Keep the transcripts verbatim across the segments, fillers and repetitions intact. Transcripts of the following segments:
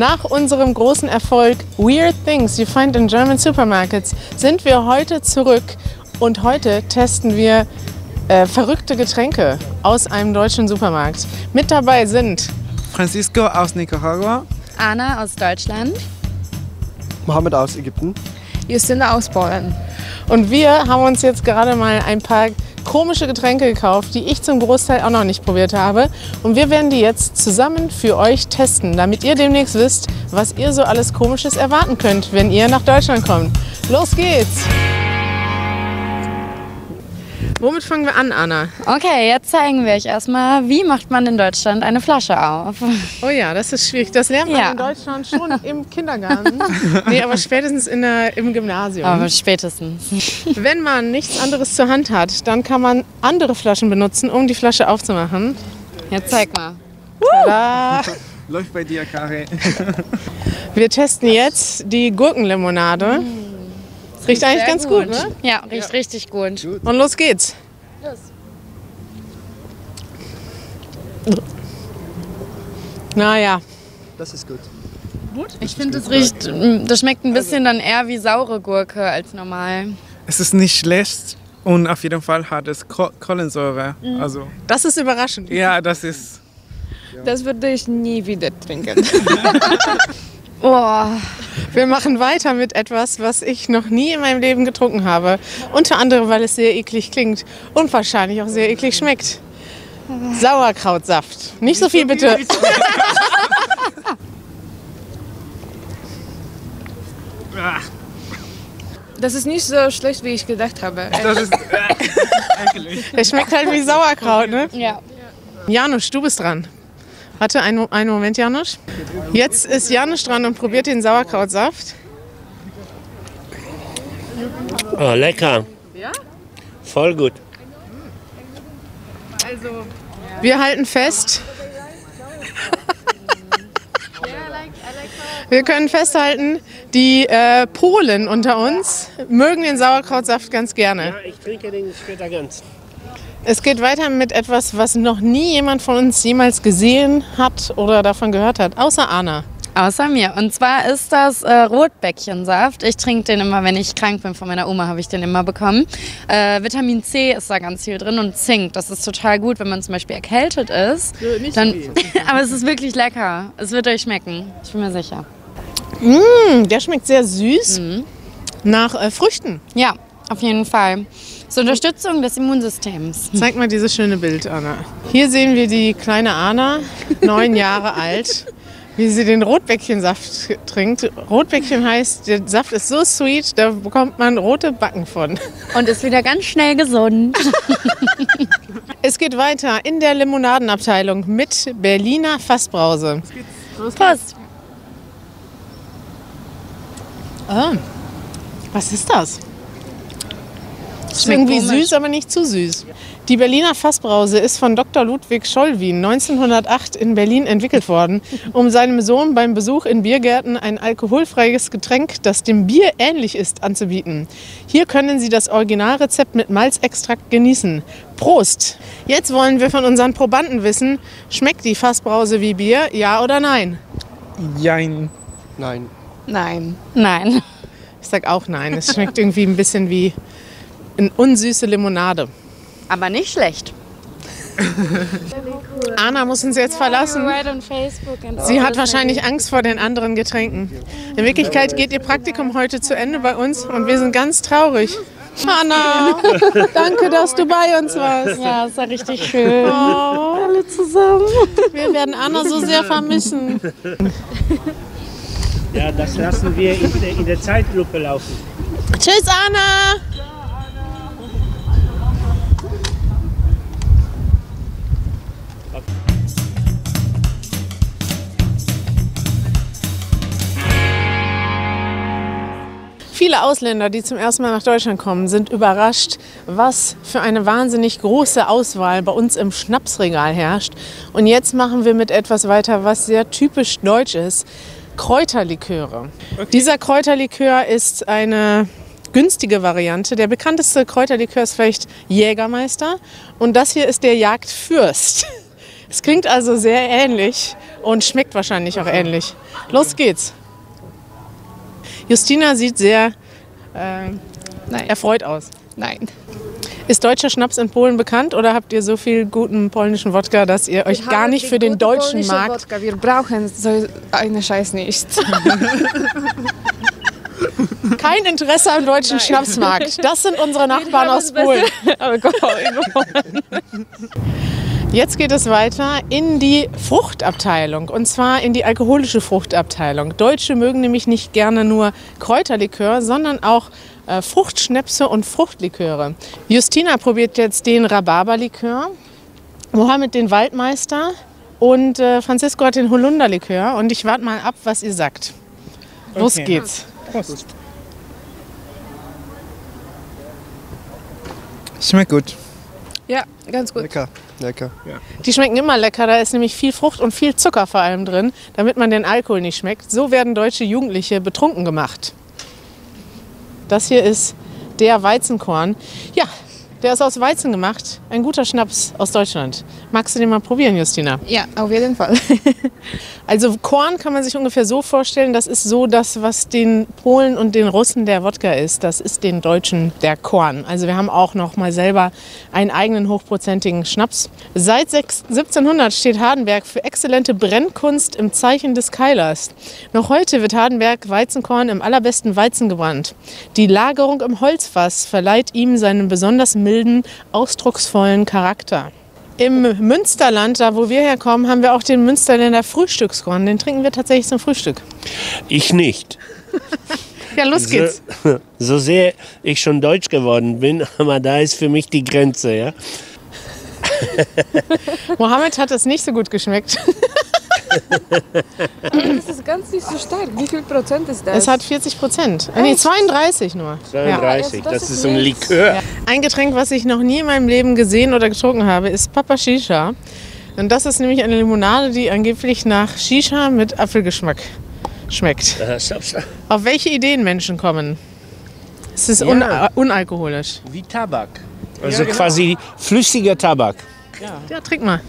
Nach unserem großen Erfolg Weird Things You Find in German Supermarkets sind wir heute zurück und heute testen wir äh, verrückte Getränke aus einem deutschen Supermarkt. Mit dabei sind Francisco aus Nicaragua, Anna aus Deutschland, Mohammed aus Ägypten, Justina aus Polen. Und wir haben uns jetzt gerade mal ein paar komische Getränke gekauft, die ich zum Großteil auch noch nicht probiert habe. Und wir werden die jetzt zusammen für euch testen, damit ihr demnächst wisst, was ihr so alles Komisches erwarten könnt, wenn ihr nach Deutschland kommt. Los geht's! Womit fangen wir an, Anna? Okay, jetzt zeigen wir euch erstmal, wie macht man in Deutschland eine Flasche auf. Oh ja, das ist schwierig. Das lernt man ja in Deutschland schon im Kindergarten. Nee, aber spätestens in der, im Gymnasium. Aber spätestens. Wenn man nichts anderes zur Hand hat, dann kann man andere Flaschen benutzen, um die Flasche aufzumachen. Jetzt zeig mal. Tada. Läuft bei dir, Kari. Wir testen jetzt die Gurkenlimonade. Mm. Riecht eigentlich ganz gut, gut, ne? Ja, riecht ja richtig gut. Und los geht's. Los. Naja. Das ist gut. Gut? Ich finde, das riecht, das schmeckt ein bisschen also dann eher wie saure Gurke als normal. Es ist nicht schlecht und auf jeden Fall hat es Kohlensäure. Mhm. Also. Das ist überraschend. Ja, das ist. Ja. Das würde ich nie wieder trinken. Oh. Wir machen weiter mit etwas, was ich noch nie in meinem Leben getrunken habe. Unter anderem, weil es sehr eklig klingt und wahrscheinlich auch sehr eklig schmeckt. Sauerkrautsaft. Nicht so viel, bitte. Das ist nicht so schlecht, wie ich gedacht habe. Das ist eklig. Der schmeckt halt wie Sauerkraut, ne? Ja. Janusz, du bist dran. Warte, einen, einen Moment, Janusz. Jetzt ist Janusz dran und probiert den Sauerkrautsaft. Oh, lecker. Ja? Voll gut. Also, wir halten fest. Wir können festhalten, die äh, Polen unter uns mögen den Sauerkrautsaft ganz gerne. Ja, ich trinke den später ganz. Es geht weiter mit etwas, was noch nie jemand von uns jemals gesehen hat oder davon gehört hat, außer Anna. Außer mir. Und zwar ist das äh, Rotbäckchensaft. Ich trinke den immer, wenn ich krank bin. Von meiner Oma habe ich den immer bekommen. Äh, Vitamin C ist da ganz viel drin und Zink. Das ist total gut, wenn man zum Beispiel erkältet ist. Ja, nicht dann, aber es ist wirklich lecker. Es wird euch schmecken. Ich bin mir sicher. Mmh, der schmeckt sehr süß. Mhm. Nach äh, Früchten. Ja, auf jeden Fall. Zur Unterstützung des Immunsystems. Zeig mal dieses schöne Bild, Anna. Hier sehen wir die kleine Anna, neun Jahre alt, wie sie den Rotbäckchensaft trinkt. Rotbäckchen heißt, der Saft ist so sweet, da bekommt man rote Backen von. Und ist wieder ganz schnell gesund. Es geht weiter in der Limonadenabteilung mit Berliner Fassbrause. Prost! Ah, was ist das? Schmeckt irgendwie süß, aber nicht zu süß. Die Berliner Fassbrause ist von Doktor Ludwig Schollwien neunzehnhundertacht in Berlin entwickelt worden, um seinem Sohn beim Besuch in Biergärten ein alkoholfreies Getränk, das dem Bier ähnlich ist, anzubieten. Hier können Sie das Originalrezept mit Malzextrakt genießen. Prost! Jetzt wollen wir von unseren Probanden wissen, schmeckt die Fassbrause wie Bier, ja oder nein? Jein. Nein. Nein. Nein. Ich sag auch nein. Es schmeckt irgendwie ein bisschen wie eine unsüße Limonade. Aber nicht schlecht. Anna muss uns jetzt verlassen. Sie hat wahrscheinlich Angst vor den anderen Getränken. In Wirklichkeit geht ihr Praktikum heute zu Ende bei uns und wir sind ganz traurig. Anna, danke, dass du bei uns warst. Ja, es war richtig schön. Oh, alle zusammen. Wir werden Anna so sehr vermissen. Ja, das lassen wir in der, in der Zeitlupe laufen. Tschüss, Anna. Viele Ausländer, die zum ersten Mal nach Deutschland kommen, sind überrascht, was für eine wahnsinnig große Auswahl bei uns im Schnapsregal herrscht. Und jetzt machen wir mit etwas weiter, was sehr typisch deutsch ist, Kräuterliköre. Okay. Dieser Kräuterlikör ist eine günstige Variante. Der bekannteste Kräuterlikör ist vielleicht Jägermeister und das hier ist der Jagdfürst. Es klingt also sehr ähnlich und schmeckt wahrscheinlich auch ähnlich. Los geht's. Justina sieht sehr äh, erfreut aus. Nein. Ist deutscher Schnaps in Polen bekannt oder habt ihr so viel guten polnischen Wodka, dass ihr euch gar nicht für den deutschen Markt... Wodka. Wir brauchen so einen Scheiß nicht. Kein Interesse am deutschen Nein. Schnapsmarkt. Das sind unsere Nachbarn aus Polen. Jetzt geht es weiter in die Fruchtabteilung, und zwar in die alkoholische Fruchtabteilung. Deutsche mögen nämlich nicht gerne nur Kräuterlikör, sondern auch äh, Fruchtschnäpse und Fruchtliköre. Justina probiert jetzt den Rhabarberlikör, Mohammed den Waldmeister und äh, Francisco hat den Holunderlikör. Und ich warte mal ab, was ihr sagt. Los okay. geht's. Prost. Schmeckt gut. Ja, ganz gut. Lecker, lecker. Ja. Die schmecken immer lecker, da ist nämlich viel Frucht und viel Zucker vor allem drin, damit man den Alkohol nicht schmeckt. So werden deutsche Jugendliche betrunken gemacht. Das hier ist der Weizenkorn. Ja, der ist aus Weizen gemacht. Ein guter Schnaps aus Deutschland. Magst du den mal probieren, Justina? Ja, auf jeden Fall. Also Korn kann man sich ungefähr so vorstellen, das ist so das, was den Polen und den Russen der Wodka ist. Das ist den Deutschen der Korn. Also wir haben auch noch mal selber einen eigenen hochprozentigen Schnaps. Seit siebzehnhundert steht Hardenberg für exzellente Brennkunst im Zeichen des Keilers. Noch heute wird Hardenberg Weizenkorn im allerbesten Weizen gebrannt. Die Lagerung im Holzfass verleiht ihm seinen besonders milden, ausdrucksvollen Charakter. Im Münsterland, da wo wir herkommen, haben wir auch den Münsterländer Frühstückskorn. Den trinken wir tatsächlich zum Frühstück. Ich nicht. Ja, los geht's. So, so sehr ich schon deutsch geworden bin, aber da ist für mich die Grenze, ja. Mohammed hat es nicht so gut geschmeckt. Das ist ganz nicht so stark. Wie viel Prozent ist das? Es hat vierzig Prozent. Nee, zweiunddreißig nur. zweiunddreißig, ja. das, das ist ein Likör. Ja. Ein Getränk, was ich noch nie in meinem Leben gesehen oder getrunken habe, ist Papa Shisha. Und das ist nämlich eine Limonade, die angeblich nach Shisha mit Apfelgeschmack schmeckt. Auf welche Ideen Menschen kommen? Es ist ja. unalkoholisch. Wie Tabak. Also ja, genau. quasi flüssiger Tabak. Ja, ja trink mal.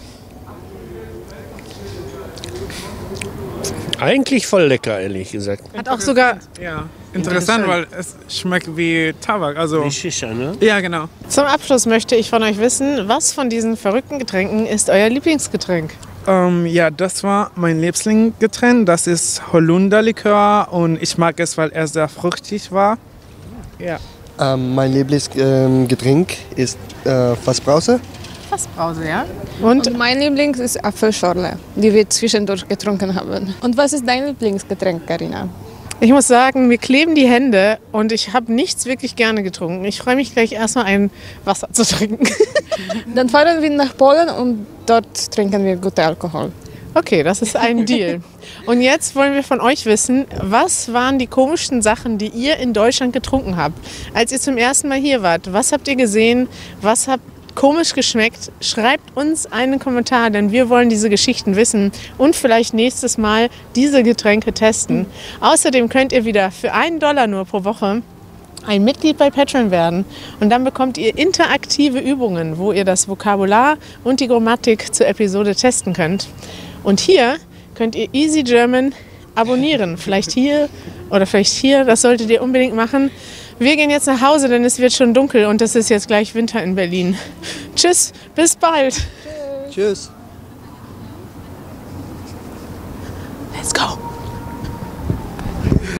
Eigentlich voll lecker, ehrlich gesagt. Hat auch sogar... Ja, interessant, interessant, weil es schmeckt wie Tabak. Also wie Shisha, ne? Ja, genau. Zum Abschluss möchte ich von euch wissen, was von diesen verrückten Getränken ist euer Lieblingsgetränk? Ähm, ja, das war mein Lieblingsgetränk. Das ist Holunderlikör und ich mag es, weil er sehr fruchtig war. Ja. Ähm, mein Lieblingsgetränk ist äh, Fassbrause. Fassbrause, ja. Und, Und mein Lieblings ist Apfelschorle, die wir zwischendurch getrunken haben. Und was ist dein Lieblingsgetränk, Karina? Ich muss sagen, mir kleben die Hände und ich habe nichts wirklich gerne getrunken. Ich freue mich gleich erstmal ein Wasser zu trinken. Dann fahren wir nach Polen und dort trinken wir guten Alkohol. Okay, das ist ein Deal. Und jetzt wollen wir von euch wissen, was waren die komischsten Sachen, die ihr in Deutschland getrunken habt? Als ihr zum ersten Mal hier wart, was habt ihr gesehen, was habt komisch geschmeckt? Schreibt uns einen Kommentar, denn wir wollen diese Geschichten wissen und vielleicht nächstes Mal diese Getränke testen. Außerdem könnt ihr wieder für einen Dollar nur pro Woche ein Mitglied bei Patreon werden und dann bekommt ihr interaktive Übungen, wo ihr das Vokabular und die Grammatik zur Episode testen könnt. Und hier könnt ihr Easy German abonnieren, vielleicht hier oder vielleicht hier, das solltet ihr unbedingt machen. Wir gehen jetzt nach Hause, denn es wird schon dunkel und es ist jetzt gleich Winter in Berlin. Tschüss, bis bald. Tschüss. Tschüss. Let's go.